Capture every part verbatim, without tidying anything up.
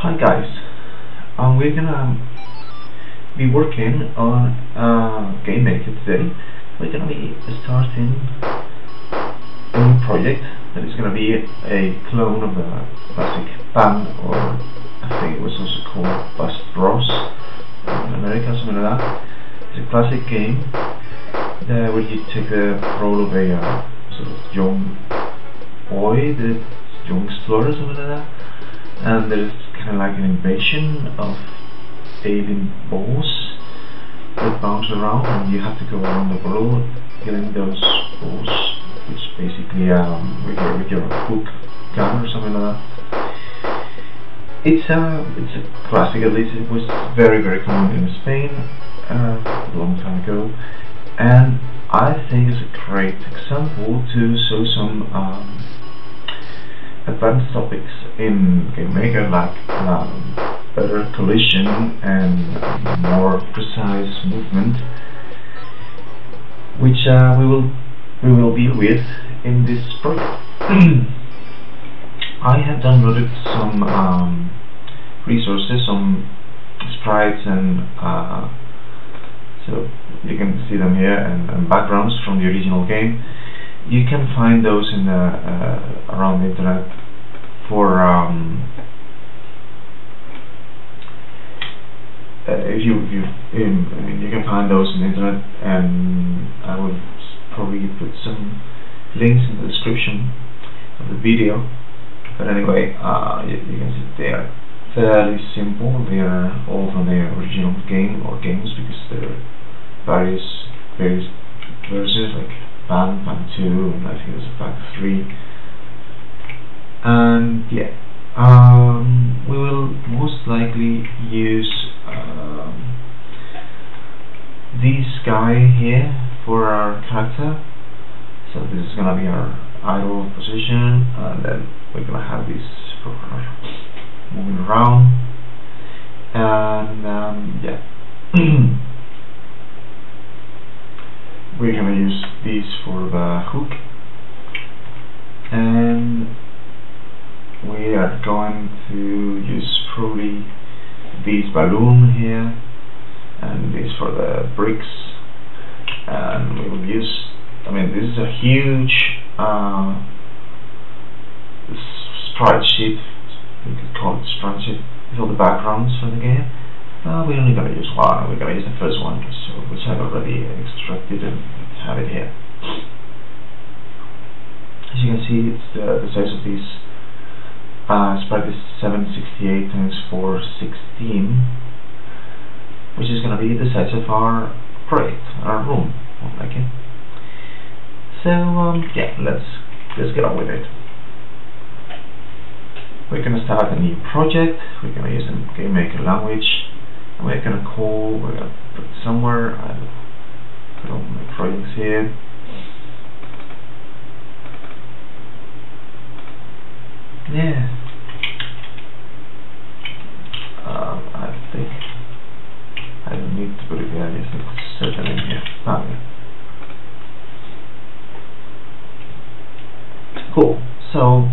Hi guys, um, we're gonna be working on uh, Game Maker today. We're gonna be starting a new project that is gonna be a clone of the classic Pang, or I think it was also called Bust Bros in America, something like that. It's a classic game that where you take the role of a uh, sort of young boy, the young explorer, something like that. And there's kind of like an invasion of alien balls that bounce around, and you have to go around the world killing those balls, which basically um, with your with your hook gun or something like that. It's a it's a classic. At least it was very very common in Spain uh, a long time ago, and I think it's a great example to show some Um, advanced topics in Game Maker, like um, better collision and more precise movement, which uh, we will we will deal with in this project. I have downloaded some um, resources, some sprites, and uh, so you can see them here, and, and backgrounds from the original game. You can find those in the, uh, around the internet for um, uh, if you, if you in, I mean, you can find those in the internet, and I will probably put some links in the description of the video. But anyway, uh, you, you can see they are fairly simple. They are all from the original game or games, because there are various various versions like Pang, Pang two, and I think it was Pang three. And yeah, um, we will most likely use um, this guy here for our character. So this is gonna be our idle position, and then we're gonna have this for moving around. And um, yeah. We're gonna use these for the hook, and we are going to use probably this balloon here, and this for the bricks. And we will use, I mean, this is a huge uh, sprite sheet, we could call it sprite sheet, with all the backgrounds for the game. Uh, we're only going to use one, we're going to use the first one, so, which I've already extracted and have it here. As you can see, it's the, the size of this uh, sprite is seven sixty-eight times four sixteen, which is going to be the size of our project, our room, okay. So um, yeah, let's, let's get on with it. We're going to start a new project. We're going to use the Game Maker language. We're gonna call, we're gonna put somewhere, I'll put all my projects here. Yeah. Um, I think I don't need to put it here, I just need to set them in here. Ah, yeah. Cool. So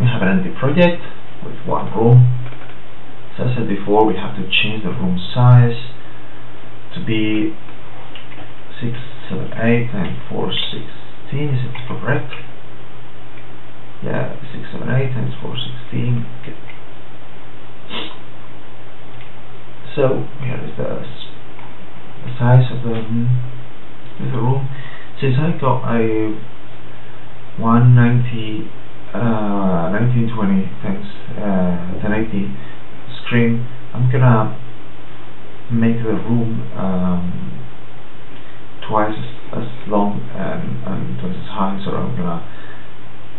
we have an empty project with one room. As I said before, we have to change the room size to be six seven eight times four sixteen. Is it correct? Yeah, six seven eight times four sixteen. Okay. So here is the, the size of the, of the room. Since I got a one ninety, uh, nineteen twenty times ten eighty. I'm gonna make the room um, twice as, as long and, and twice as high, so I'm gonna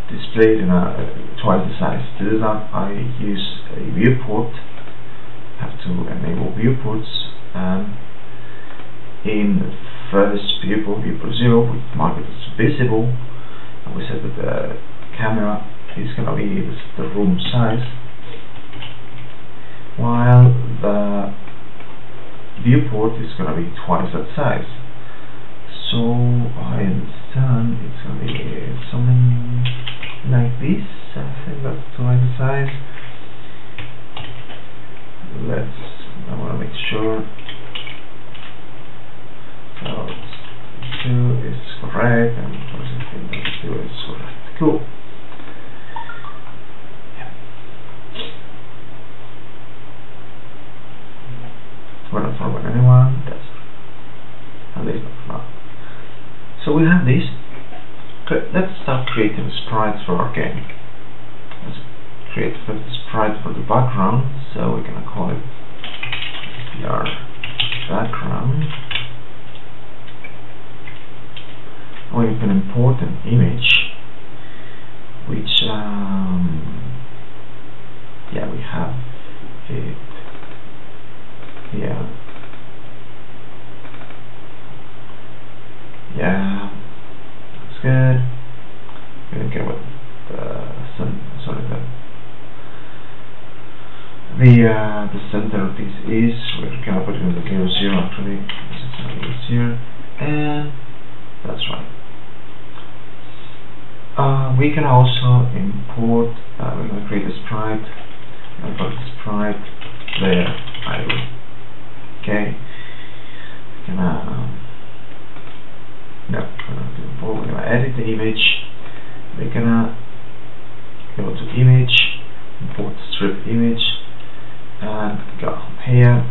display it in a, uh, twice the size. To do that, I use a viewport. Have to enable viewports, and in first viewport, viewport zero, we mark it as visible, and we set that the camera is gonna be the room size, while the viewport is going to be twice that size. So I understand it's going to be something like this. I think that's twice the size. let's, I want to make sure so two is correct and two is correct. Cool. Yeah. Well, forward anyone, that's at least not. So we have this. Let's start creating sprites for our game. Let's create a sprite for the background, so we're gonna call it our background. Or you can import an image, which um, yeah, we have it here. Yeah. Good. We don't care what the center, sorry, the the, uh, the center of this is. We're gonna put it in the zero zero actually. This is gonna be here, and that's right. Uh, we can also import. Uh, we're gonna create a sprite. We're gonna put the sprite player idle. Okay. We're gonna. Um, No, we're gonna edit the image. We're gonna go to image, import strip image, and go here.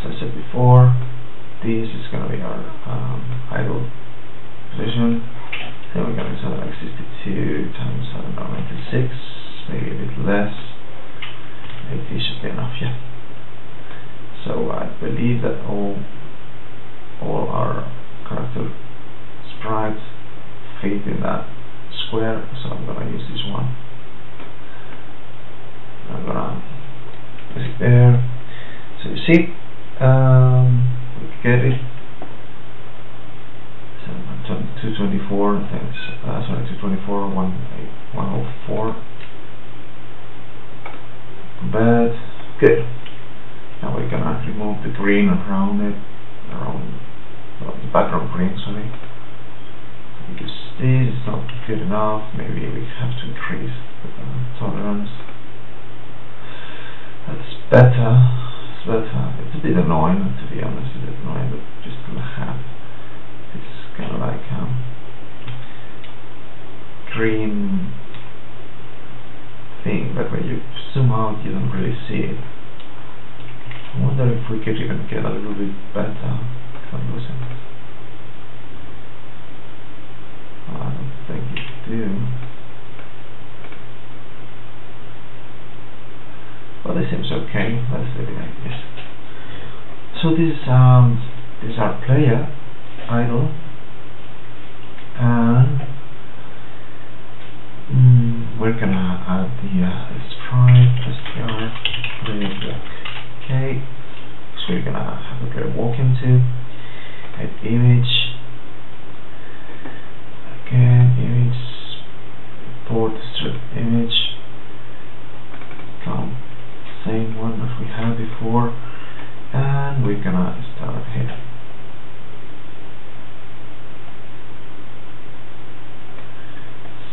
As I said before, this is gonna be our um, idle position. Then we're gonna set like sixty-two times I don't know, ninety-six, maybe a bit less. This should be enough, yeah. So I believe that all all our character sprites fit in that square, so I'm gonna use this one. I'm gonna put it there. So you see, um, we get it. So two twenty-four, thanks. Uh, sorry, two twenty-four, one oh four. But good. Now we're gonna remove the green around it, around well, the background green. Sorry, because this is not good enough. Maybe we have to increase the uh, tolerance. That's better. It's better. It's a bit annoying, to be honest. It's annoying, but just gonna have. It's kind of like um, green thing, but when you zoom out, you don't really see it. I wonder if we could even get a little bit better if I'm losing it. I don't think we do. Well, it seems okay. Let's leave it like this. So this um, this is our player idle, and Mm, we're gonna add the uh, sprite str player block. Okay, so we're gonna have a player walk into an image. Again, image import strip image. Come, same one that we had before, and we're gonna start here.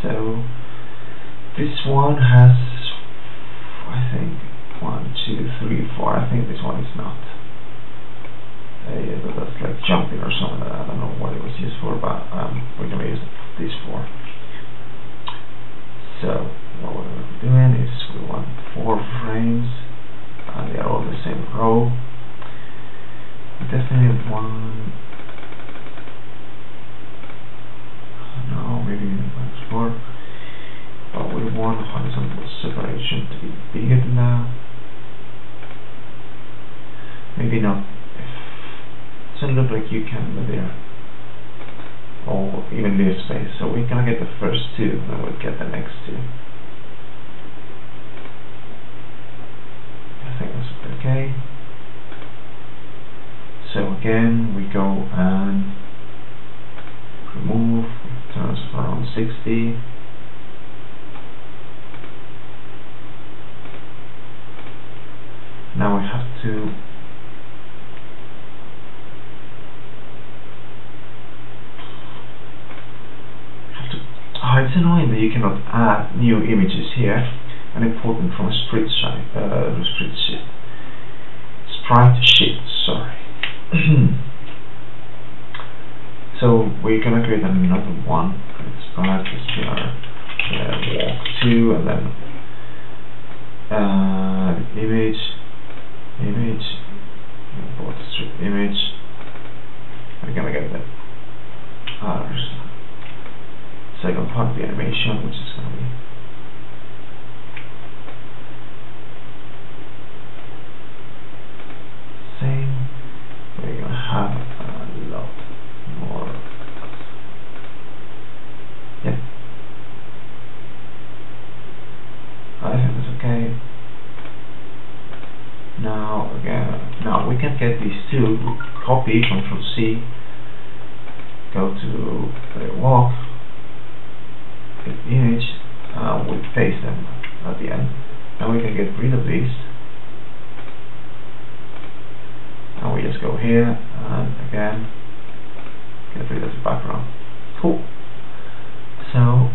So. This one has, I think, one, two, three, four. I think this one is not. Uh, yeah, but that's like jumping or something. I don't know what it was used for, but um, we're gonna use this for. So what we're gonna be doing is we want four frames, and they are all the same row. We definitely one. No, maybe one four. But we want horizontal separation to be bigger than that. Maybe not. It doesn't look like you can, but there. Or even leave space. So we're gonna get the first two, and then we'll get the next two. I think that's okay. So again, we go and remove, turns around sixty. Now we have to Oh, it's annoying that you cannot add new images here and import them from a split side, uh, split sheet. Sprite sheet, sorry. So we're gonna create another one. Let's add this to our walkthrough and then uh, image, image, import strip image. We're gonna get that. Our second part of the animation, which is gonna be. Get these two, copy, Control C, go to the walk, get the image, uh, we paste them at the end. Now we can get rid of these. Now we just go here and again get rid of the background. Cool. So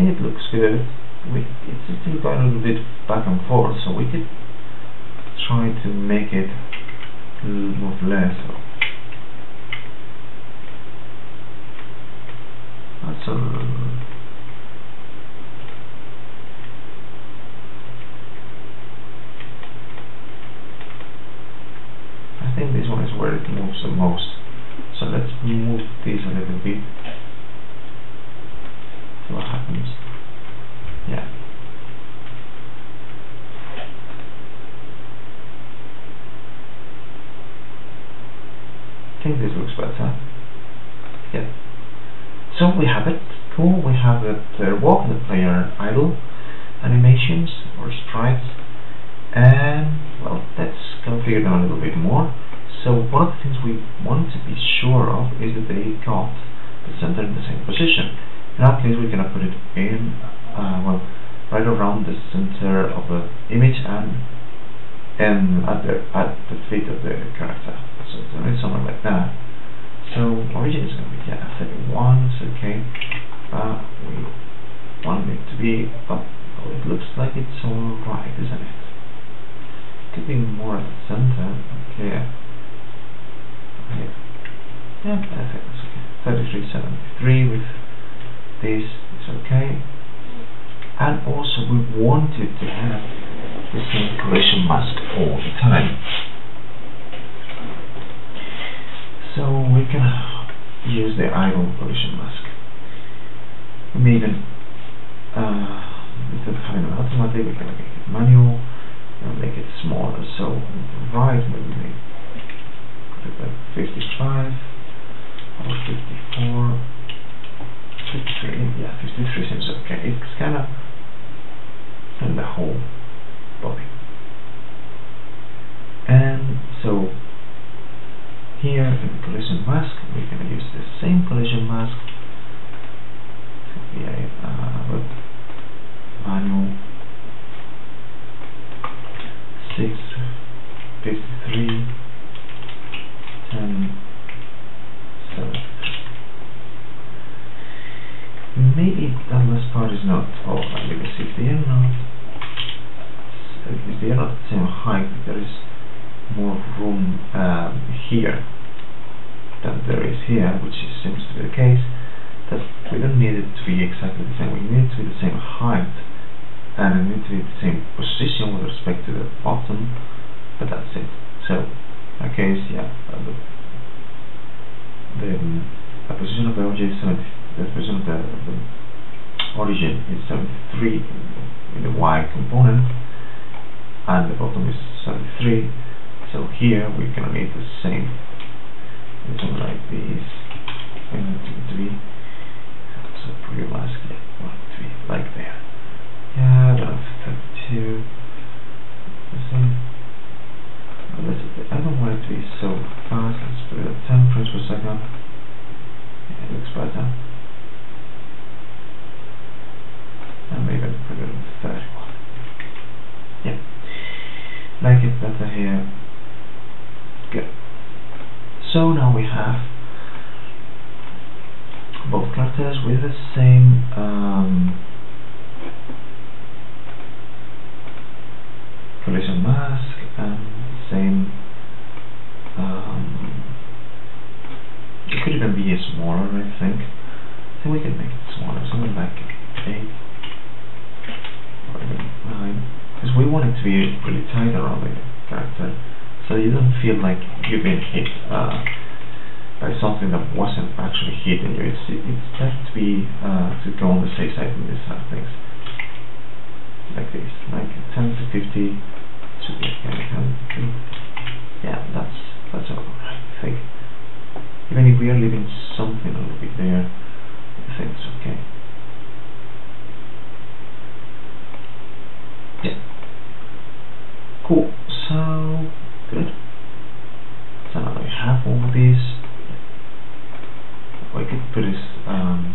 it looks good. We, it's still going a little bit back and forth, so we could try to make it a little more less. That's a I think this one is where it moves the most. So let's move this a little bit. What happens? Yeah. I think this looks better. Yeah. So we have it. Cool. We have it. Uh, walk the player idle, animations or sprites, and well, let's configure them a little bit more. So one of the things we want to be sure of is that they got the center in the same position. In that case, we're gonna put it in, uh, well, right around the center of the image and and at the at the feet of the character. So it's gonna be somewhere like that. So origin is gonna be yeah, thirty-one. It's okay. Uh, we want it to be. Oh, oh, it looks like it's all right, isn't it? Could be more at the center. Okay. Yeah. Yeah. I think that's okay. Thirty-three, seventy-three with. This is okay, and also we wanted to have the same collision mask all the time, so we can use the idle collision mask. We may even uh, instead of having it automatic, we can make it manual and make it smaller. So on the right, maybe make it like fifty-five or fifty-four. fifty-three, yeah, fifty-three seems okay. It's kind of in the whole body. And so here in the collision mask, we're gonna use the same collision mask. It's gonna be a uh, manual six fifty-three ten seven. Maybe that last part is not. Oh, let me see if they are not. If they are not the same height, there is more room um, here than there is here, which is, seems to be the case. That we don't need it to be exactly the same. We need it to be the same height, and we need to be the same position with respect to the bottom. But that's it. So, in our case, yeah, the the, the position of the object is seventy-five. The position of the, the origin is seventy-three in the Y component, and the bottom is seventy-three. So here we're gonna need the same. Something like this. One, two, three. So pretty last, yeah. One, three, like there. Yeah, that's thirty-two. The same. I don't want it to be so fast. Let's put it at ten frames per second. Yeah, it looks better. And maybe put it on the third one. Yeah. Like it this thing, um, collision mask, and same, um, it could even be smaller, I think. I think we can make it smaller, something like eight or even nine, because we want it to be really tight around the character, so you don't feel like you've been hit uh, by something that wasn't actually hitting you. It's it's tough to be uh, to go on the safe side in these sort of things, like this, like ten to fifty should be okay. Yeah, that's that's all right, I think. Even if we are leaving something a little bit there, I think it's okay. Yeah. Cool. So good. So now we have all of these. We could put this um,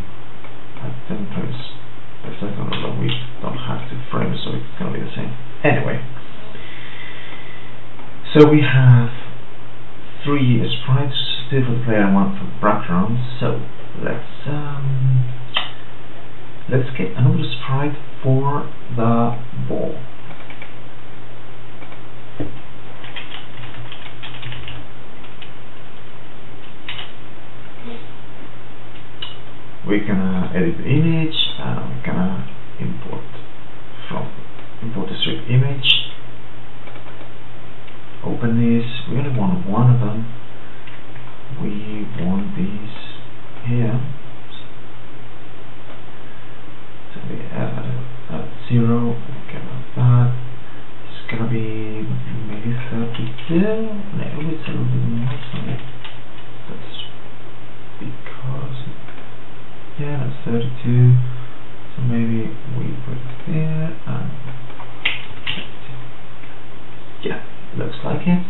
at ten frames per second, although we don't have to frame, so it's gonna be the same. Anyway, so we have three sprites, two for the player and one for background. So let's um, let's get another sprite for the ball. We're gonna edit the image, and we're gonna import from import the strip image. Open this. We only want one of them. We want these here. So we add at zero. Okay, about that. It's gonna be maybe thirty-two. No, it's a little bit more. Sorry. That's because. Yeah, that's thirty-two, so maybe we put it there, and yeah, looks like it.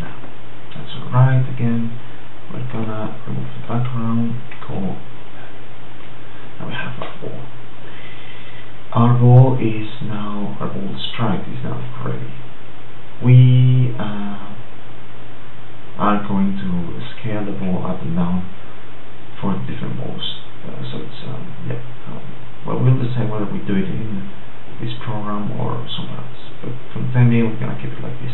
No, that's alright. Again, we're gonna remove the background, cool. Now we have our ball. Our ball is now, our ball strike is now ready. We, uh, are going to scale the ball up and down for different balls. Uh, so it's um, yeah. Um, well, we'll decide whether we do it in this program or somewhere else. But for the time being, we're gonna keep it like this.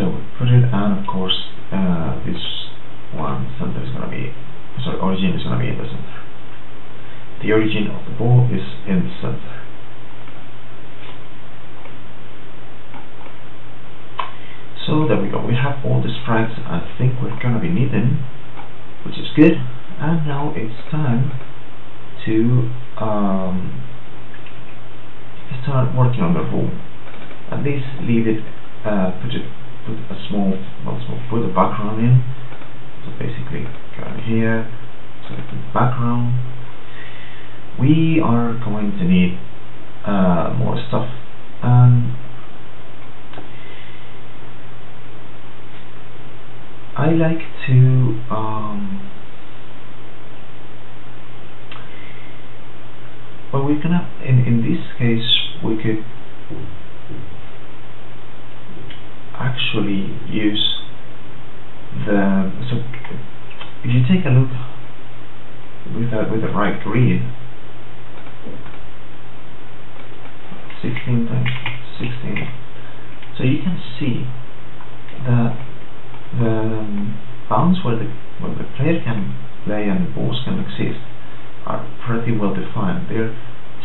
So we put it, and of course, uh, this one center is gonna be, sorry, origin is gonna be in the center. The origin of the ball is in the center. So there we go, we have all the sprites I think we're gonna be needing, which is good. And now it's time to um, start working on the room. At least leave it, uh, put it, put a small, not small, put the background in. So basically, go in here, select the background. We are going to need uh, more stuff. Um, I like to um, well, we're gonna in, in this case we could actually use the, so if you take a look with the, with the right grid, sixteen times sixteen, so you can see that the um, bounds where the, where the player can play and the balls can exist are pretty well defined. They're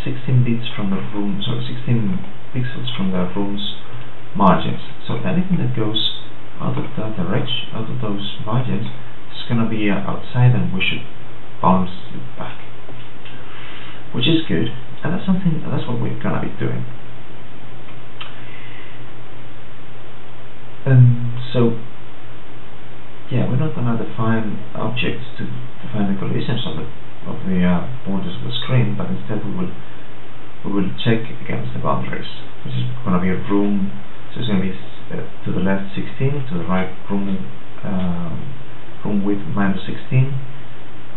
sixteen bits from the room, so sixteen pixels from the room's margins. So anything that goes out of that direction, out of those margins, is gonna be uh, outside, and we should bounce it back, which is good. And that's something. That's what we're gonna be doing. And so. Yeah, we're not gonna define objects to define the collisions of the of the uh, borders of the screen, but instead we will we will check against the boundaries, which is gonna be a room. So it's gonna be uh, to the left sixteen, to the right room um, room width minus sixteen,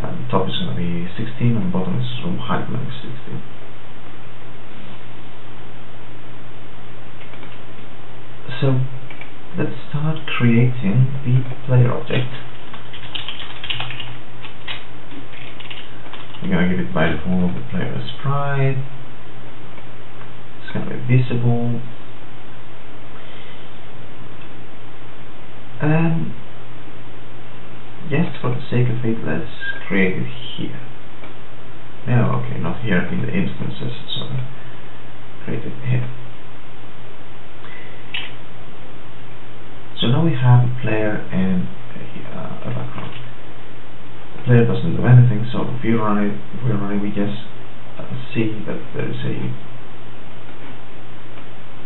and top is gonna be sixteen, and bottom is room height minus sixteen. So let's start creating the player object. We're going to give it by default the player sprite. It's going to be visible. And just for the sake of it, let's create it here. No, okay, not here in the instances, so create it here. So now we have a player and uh, a background. The player doesn't do anything, so if we run it, if we run it, we just uh, see that there is a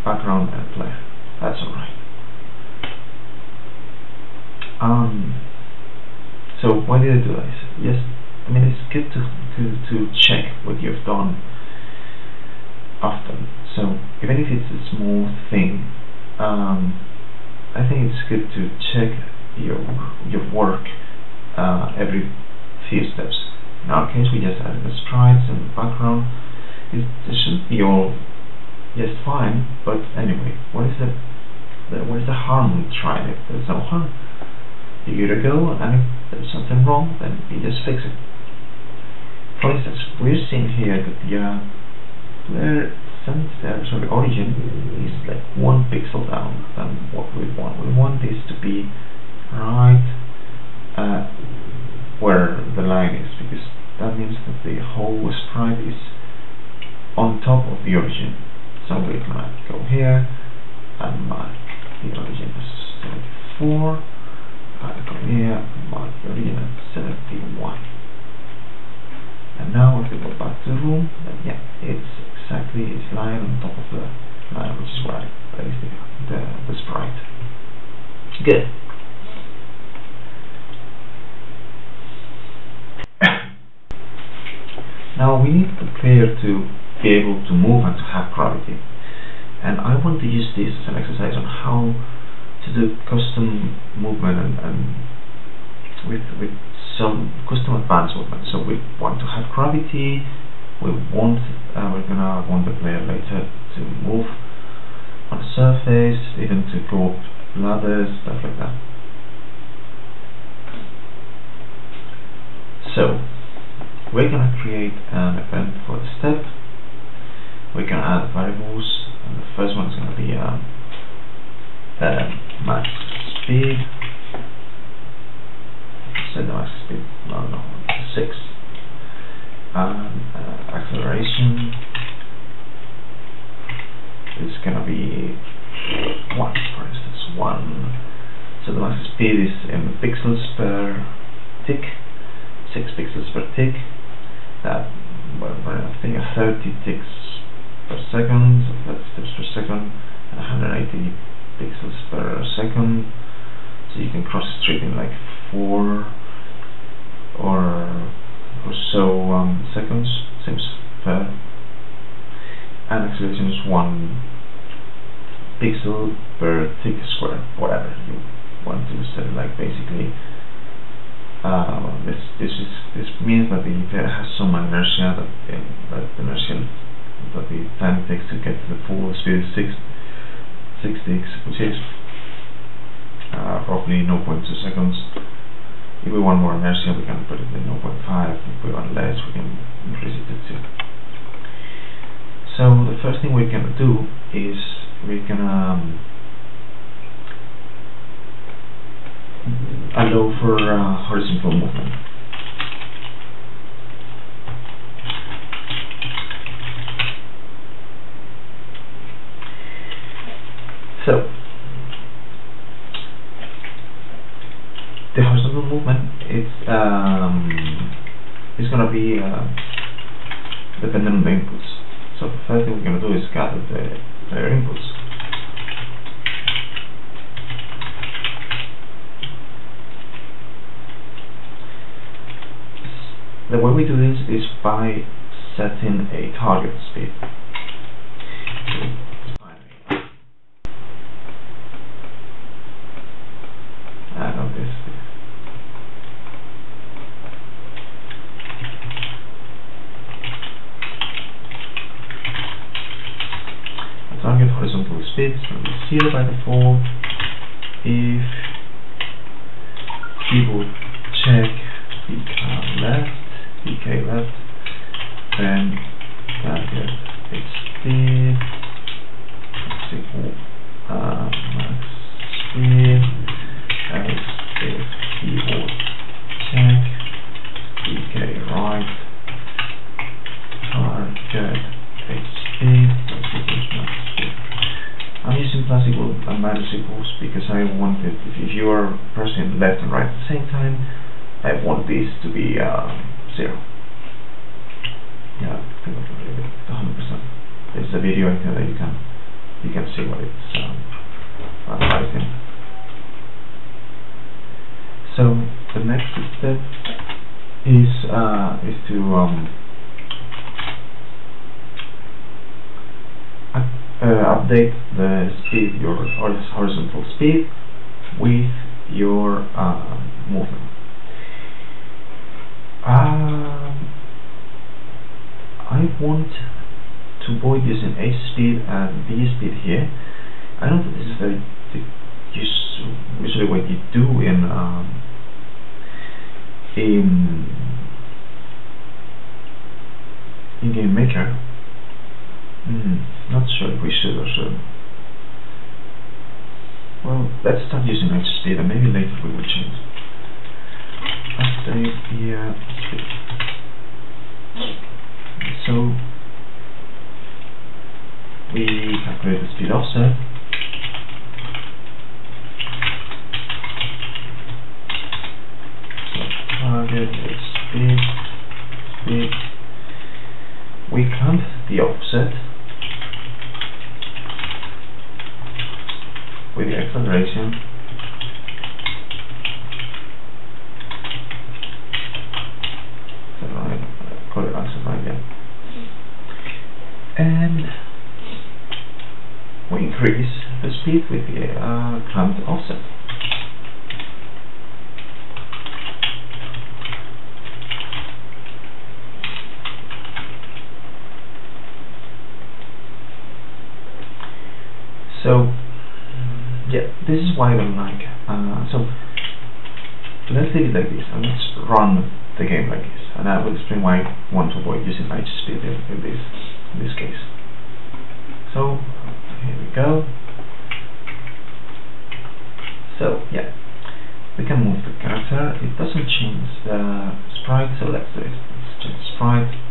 background and a player. That's alright. Um. So why did I do this? Yes, I mean it's good to to to check what you've done often. So even if it's a small thing. Um, I think it's good to check your your work uh, every few steps. In our case, we just added the sprites and the background. It, it should be all just fine, but anyway, what is the, the what is the harm in trying it? There's no harm. You give it a go, and if there's something wrong, then you just fix it. For instance, we're seeing here that the uh, player center, so the origin is like one pixel down than what we want. We want this to be right uh, where the line is, because that means that the whole sprite is on top of the origin. So we might go here and mark the origin as seventy-four, I go here and mark the origin as seventy-one. And now if we go back to the room, then yeah, it's exactly is lying on top of the line, which is where I place the, the, the sprite. Good. Now we need the player to be able to move and to have gravity. And I want to use this as an exercise on how to do custom movement and, and with, with some custom advanced movement. So we want to have gravity. We want, uh, we're gonna want the player later to move on a surface, even to go up ladders, stuff like that. So we're gonna create an event for the step. We're gonna add variables, and the first one is gonna be um, uh, max speed. Set the max speed. No, no, six. And uh, acceleration is going to be one, for instance, one. So the max speed is in pixels per tick, six pixels per tick. That well, I think thirty ticks per second, so that's steps per second, and one hundred eighty pixels per second. So you can cross strip in like four or or so um, seconds, seems fair. And acceleration is one pixel per tick square, whatever you want to set. Like basically, uh, this this is this means that the player has some inertia that uh, that inertia that the time it takes to get to the full speed is six six ticks, which is uh, roughly zero point two seconds. If we want more inertia, we can put it in zero point five. If we want less, we can increase it to two. So the first thing we're going to do is we're going to um, allow for uh, horizontal movement. So the horizontal movement is um, is going to be uh, dependent on the inputs. So the first thing we're going to do is gather the player inputs. The way we do this is by setting a target speed. Target horizontal speed is going to be zero by default, if keyboard check E K left, E K left, then target H speed is equal uh, max speed as if keyboard check E K right, target H speed is equal max speed. I'm using plus equal and minus equals because I want it, if you are pressing left and right at the same time, I want this to be uh, zero. Yeah, I think I can leave it one hundred percent. There's a video in here that you can you can see what it's um, analyzing. So the next step is uh, is to um, uh, update the speed, your horizontal speed, with your uh, movement. Um, I want to avoid using H speed and V speed here. I know that this is very usually what you do in um, in in GameMaker. Mm, not sure if we should or shouldn't. Well, let's start using H speed and maybe later we will change. Update the uh, speed. So we calculate the speed offset. So target is speed, speed. We count the offset with the acceleration. And we increase the speed with the uh, clamped offset. So, yeah, this is why I don't like. Uh, so, let's take it like this, and let's run the game like this, and I will explain why I want to avoid using H speed in, in this. In this case. So here we go. So yeah, we can move the character. It doesn't change the sprite, so let's do it. Let's change the sprite.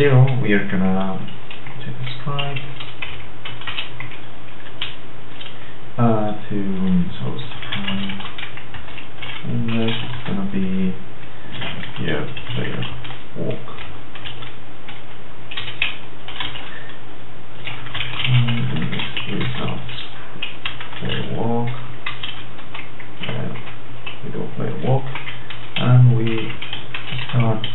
Zero, we are gonna take the sprite uh, to so sprite, and this is gonna be here player walk. And this is not player walk. And we do player walk, and we start.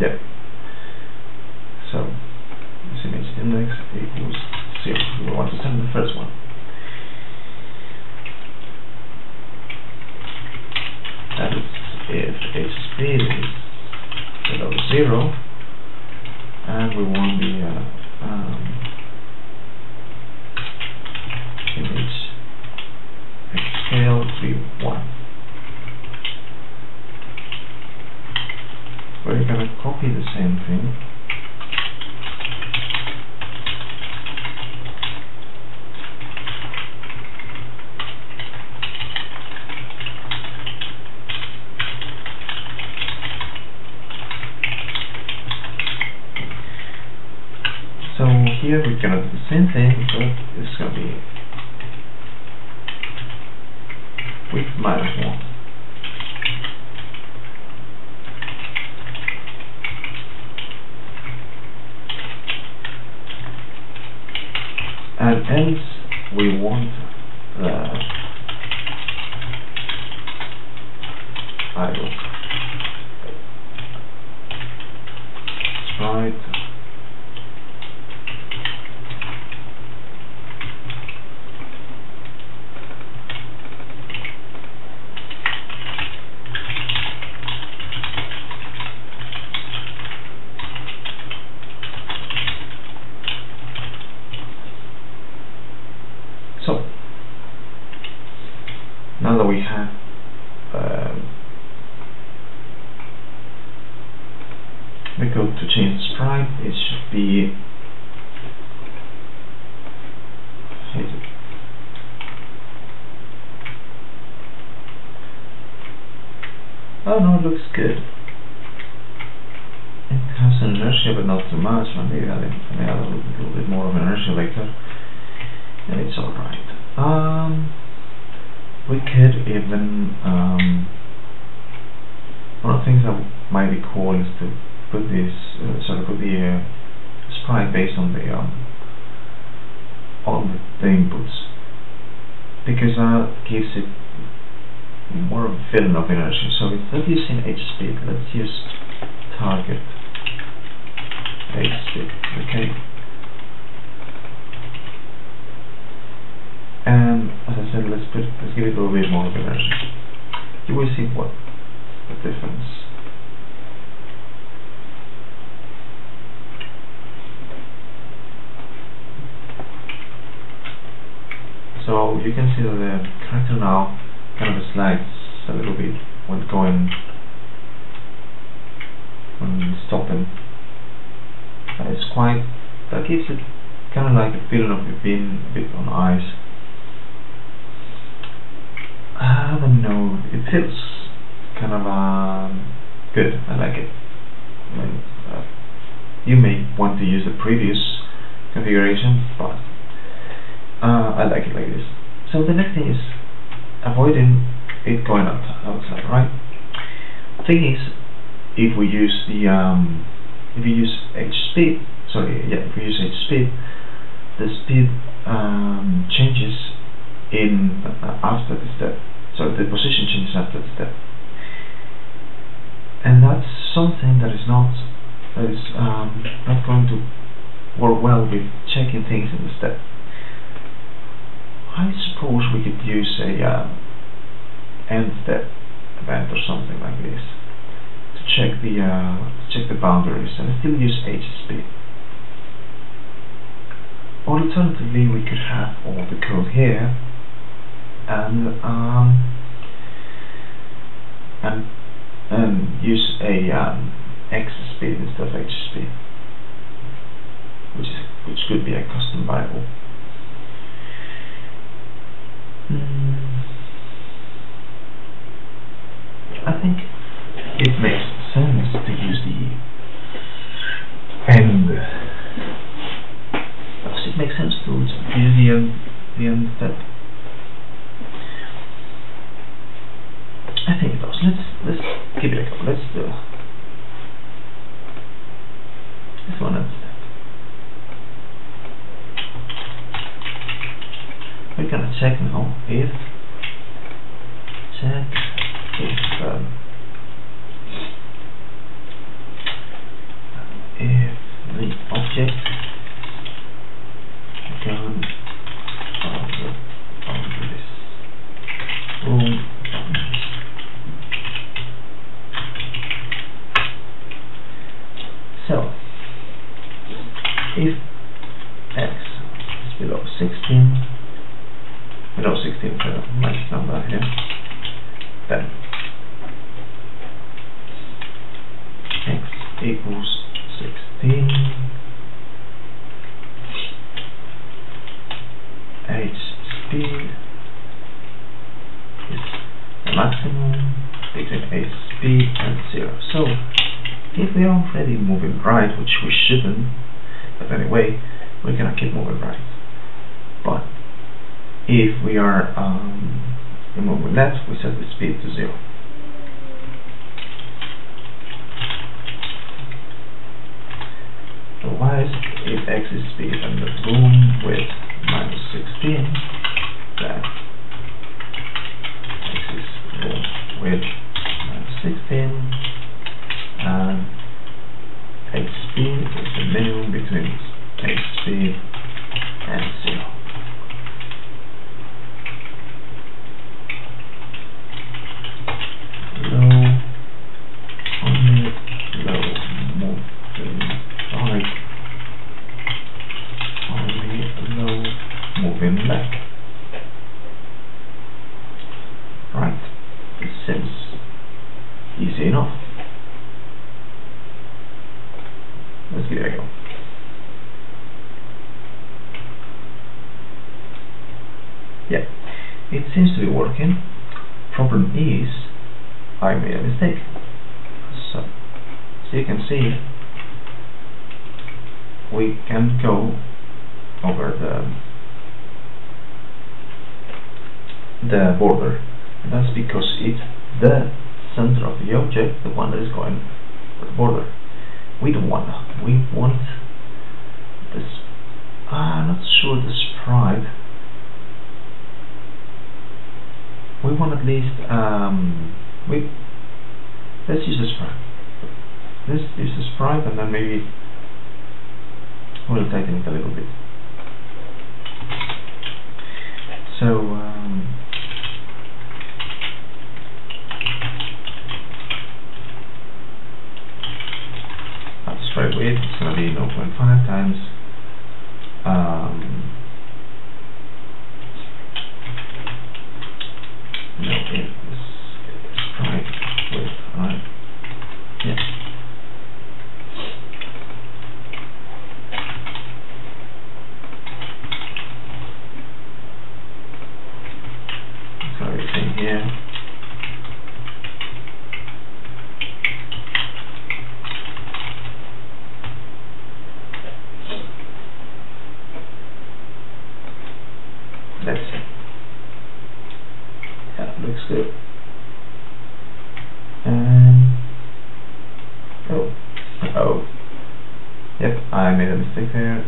Yep. So this image index equals zero. We want to send the first one. That is if HSpeed is below zero, and we want the uh, um, image scale to be one. We're going to copy the same thing so here we're going to do the same thing, but it's going to be minus one. At ends, we want the idle sprite remove the left, we set the speed to zero. Otherwise, if x is speed under boom with minus sixteen, then x is boom with minus sixteen, and x speed is the minimum between x speed and zero. It seems to be working. Problem is, I made a mistake. So, so you can see, we can go over the the border. And that's because it's the center of the object, the one that is going over the border. We don't want that. We want this. I'm not sure the sprite. We want at least um, we let's use a sprite. Let's use a sprite, and then maybe we'll tighten it a little bit. So um, that's right weight. It's gonna be zero point five times. Um, No, yeah, this sprite width, right? Yeah. So everything here. That's it. That looks good. Um, oh, oh, yep, I made a mistake there.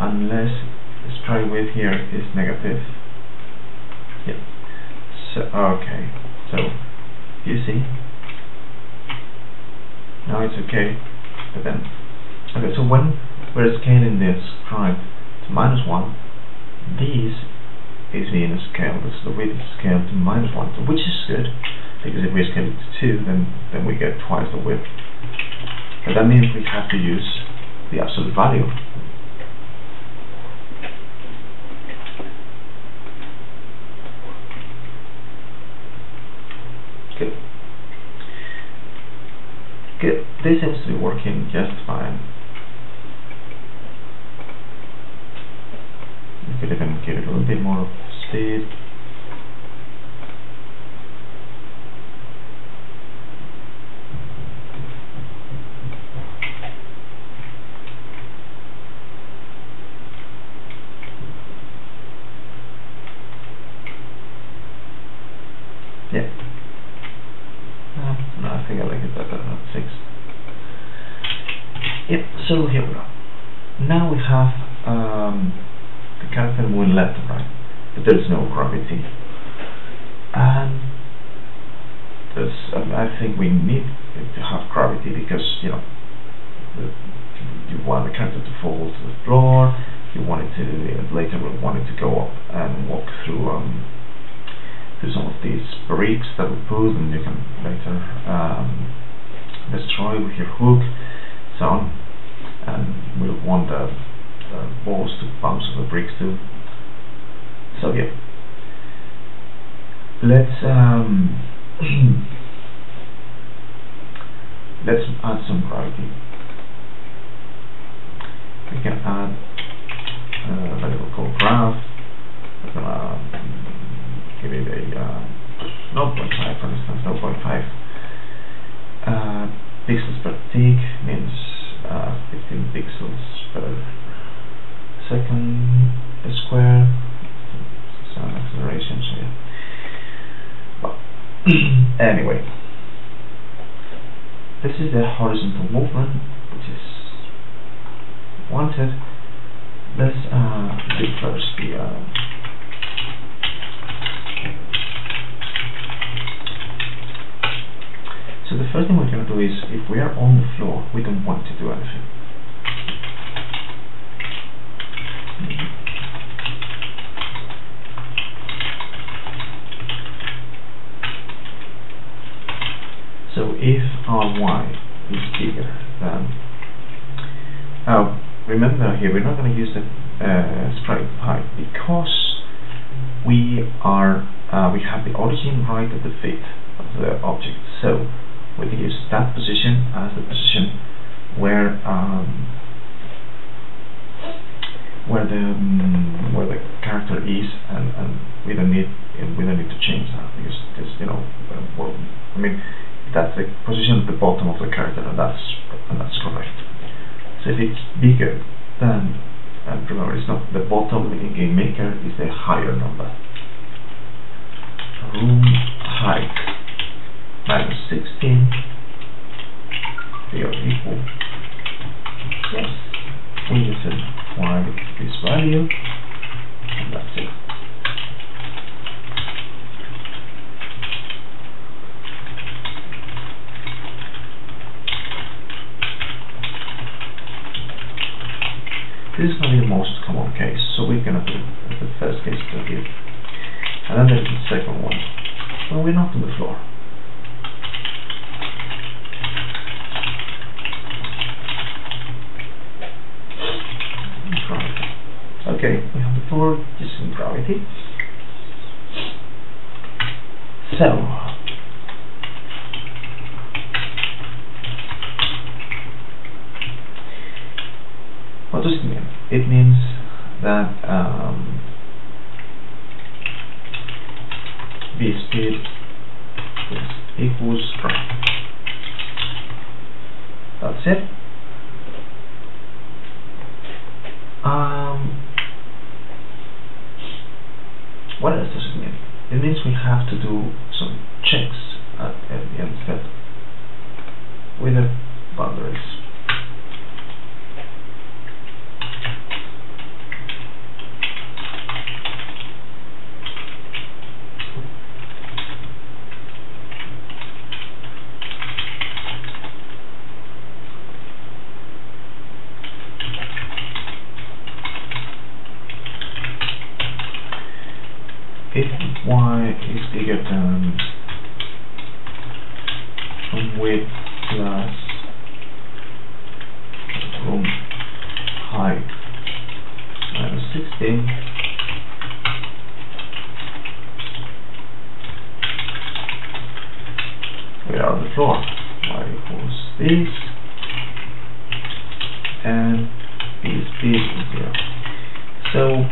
Unless the sprite width here is negative. Yep. So okay. So you see. Now it's okay. But then okay, so when we're scaling the sprite to minus one, this is the inner scale, this is the width scale to minus one, so which is good, because if we scale it to two then then we get twice the width. But that means we have to use the absolute value. Good. Good. This seems to be working just fine. You could even give it a little bit more speed. Yeah. No, I think I like it better than six. Yep, so here we are. Now we have um, the character moving left and right, but there is no gravity. And there's, um, I think we need to have gravity because, you know, the, you want the character to fall to the floor, you want it to, later we want it to go up and walk through um, through some of these bricks that we put, and you can later um, destroy with your hook, so on. And we'll want the, the balls to bounce off the bricks too. So yeah, let's um, Let's add some writing. We can add a variable called graph. We're gonna give it a uh, zero point five, for instance, zero point five uh, pixels per tick means uh, fifteen pixels per second square. Some acceleration, so yeah. Well, anyway, this is the horizontal movement, which is wanted. Let's uh, do first the uh, so the first thing we're going to do is, if we are on the floor, we don't want to do anything. So if our y is bigger than, oh, remember here we're not going to use the uh, sprite pipe because we are uh, we have the origin right at the feet of the object. So we can use that position as the position where um, where the um, where the character is, and, and we don't need we don't need to change that because, because you know well, I mean that's the position at the bottom of the character, and that's and that's correct. So if it's bigger than, and remember it's not the bottom in Game Maker, is the higher number. Room height minus sixteen. They are equal. Yes. We just set y to this value, and that's it. This is going to be the most common case, so we're going to do the first case to give, and then there's the second one. Well, we're not on the floor. Gravity. Okay, we have the floor just in gravity. So what does it mean? It means that um, VSpeed equals graph. That's it. Um, what else does it mean? It means we have to do some checks at every end step with the boundaries. If y is bigger than room width plus room height minus sixteen, we are on the floor. Y equals this, and is this zero. So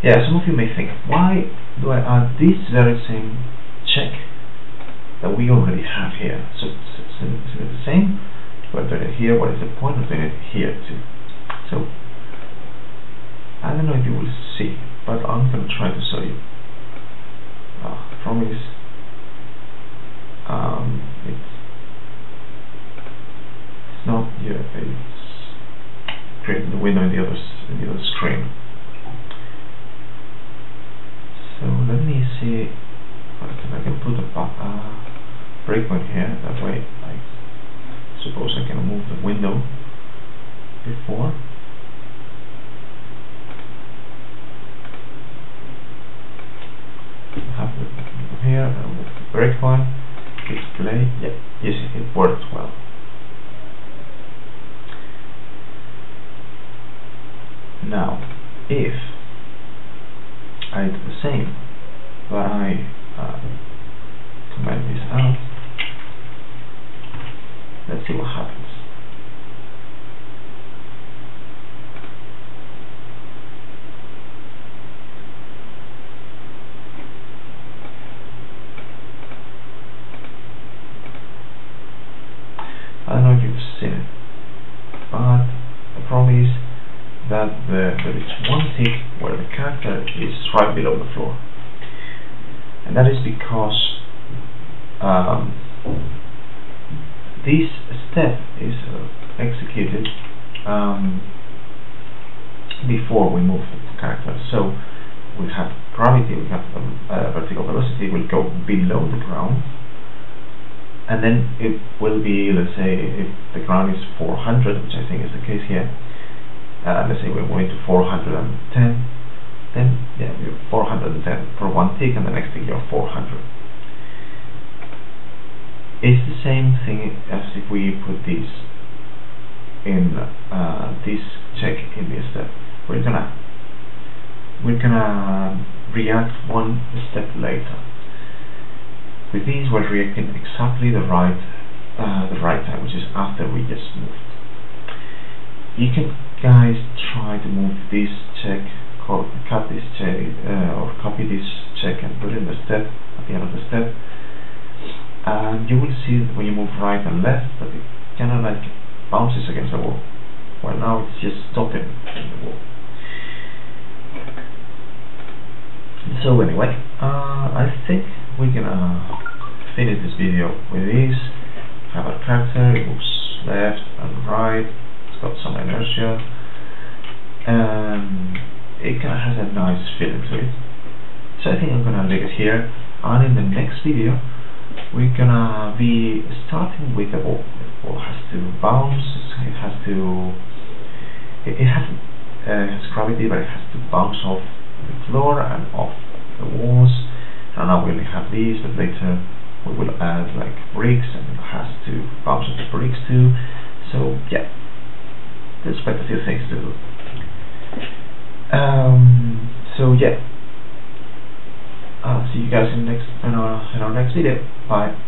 yeah, some of you may think, why do I add this very same check that we already have here? So it's, it's the same, but doing it here, what is the point of doing it here too? So, I don't know if you will see, but I'm going to try to show you. Oh, the problem is, um, it's, it's not here, it's creating the window in the other, in the other screen. So let me see if I can put a uh, breakpoint here, that way I suppose I can move the window before. Have the window here, I'll move the breakpoint, click play, yeah, yes, it worked well. Now, if I do the same, but I uh, comment this out, Let's see what happens. I don't know if you've seen it, but the problem is that the, there is one tick where the character is right below the floor, and that is because um, this step is uh, executed um, before we move the character. So we have gravity, we have um, uh, vertical velocity, will go below the ground, and then it will be, let's say, if the ground is four hundred, which I think is the case here. Uh, let's say we're moving to four hundred ten, then yeah, you're four hundred ten for one tick, and the next tick you're four hundred. It's the same thing as if we put this in uh, this check in this step. We're gonna we're gonna react one step later. With these, we're reacting exactly the right uh, the right time, which is after we just moved. You can guys try to move this check, call, cut this check, uh, or copy this check and put it in the step at the end of the step, and you will see that when you move right and left that it kind of like bounces against the wall. Well, now it's just stopping in the wall. So anyway, uh, I think we're gonna finish this video with this. Have our character, it moves left and right, got some inertia, and it kind of has a nice feeling to it. So I think I'm gonna leave it here, and in the next video we're gonna be starting with the ball. The ball has to bounce, it has to it, it has, uh, has gravity, but it has to bounce off the floor and off the walls, and now we only have these, but later we will add like bricks, and it has to bounce off the bricks too. So yeah, there's quite a few things to do. Um, so yeah, I'll see you guys in, next, in, our, in our next video. Bye.